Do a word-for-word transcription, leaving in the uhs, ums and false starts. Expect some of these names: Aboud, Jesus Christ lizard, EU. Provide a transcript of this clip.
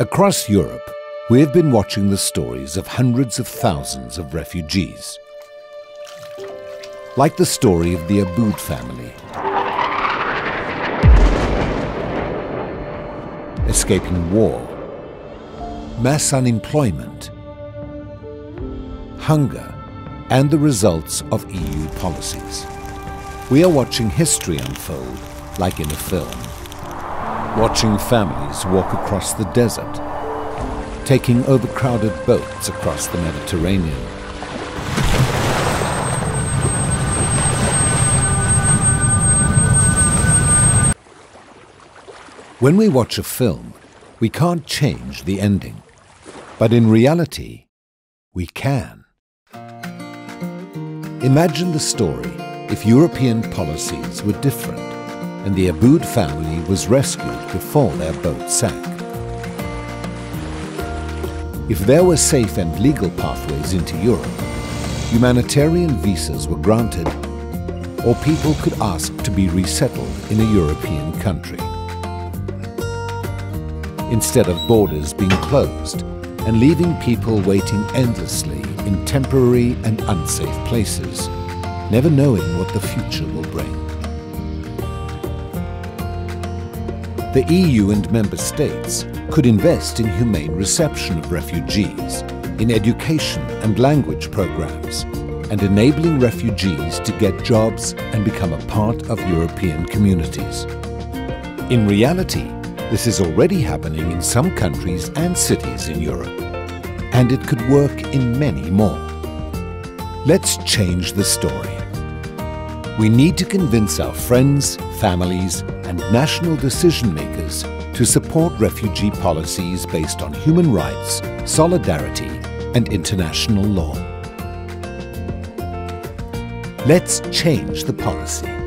Across Europe, we have been watching the stories of hundreds of thousands of refugees. Like the story of the Aboud family, escaping war, mass unemployment, hunger, and the results of E U policies. We are watching history unfold like in a film, watching families walk across the desert, taking overcrowded boats across the Mediterranean, When we watch a film, we can't change the ending. But in reality, we can. Imagine the story if European policies were different and the Aboud family was rescued before their boat sank. If there were safe and legal pathways into Europe, humanitarian visas were granted, or people could ask to be resettled in a European country. Instead of borders being closed and leaving people waiting endlessly in temporary and unsafe places, never knowing what the future will bring. The E U and member states could invest in humane reception of refugees, in education and language programs, and enabling refugees to get jobs and become a part of European communities. In reality, this is already happening in some countries and cities in Europe, and it could work in many more. Let's change the story. We need to convince our friends, families, and national decision-makers to support refugee policies based on human rights, solidarity, and international law. Let's change the policy.